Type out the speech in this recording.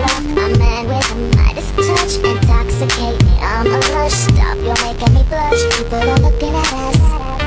love, my man with a Midas touch. Intoxicate me, I'm a lush. Stop, you're making me blush. People are looking at us.